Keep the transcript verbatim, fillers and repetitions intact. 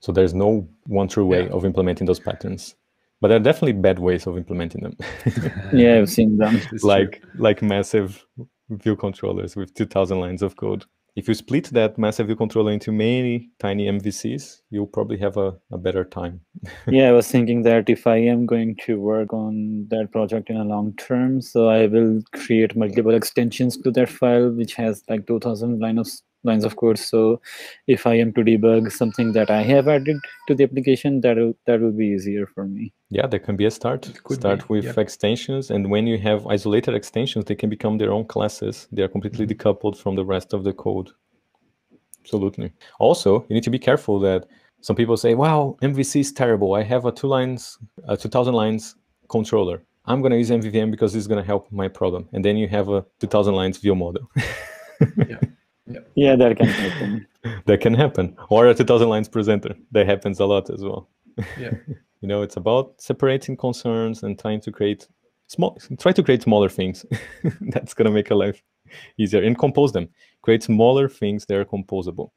So there's no one true way yeah. of implementing those patterns. But there are definitely bad ways of implementing them. Yeah, I've seen them. like like massive view controllers with two thousand lines of code. If you split that massive view controller into many tiny M V Cs, you'll probably have a, a better time. Yeah, I was thinking that if I am going to work on that project in a long term, so I will create multiple extensions to that file, which has like two thousand line of, lines of code. So if I am to debug something that I have added to the application, that will, that will be easier for me. Yeah, that can be a start. Start be, with yeah. extensions. And when you have isolated extensions, they can become their own classes. They are completely mm-hmm. decoupled from the rest of the code. Absolutely. Also, you need to be careful that some people say, wow, M V C is terrible. I have a two lines, a two thousand lines controller. I'm going to use M V V M because it's going to help my problem. And then you have a two thousand lines view model. yeah. Yeah. yeah, that can happen. That can happen. Or a two thousand lines presenter. That happens a lot as well. Yeah. You know, it's about separating concerns and trying to create small, try to create smaller things. That's going to make a life easier. And compose them. Create smaller things that are composable.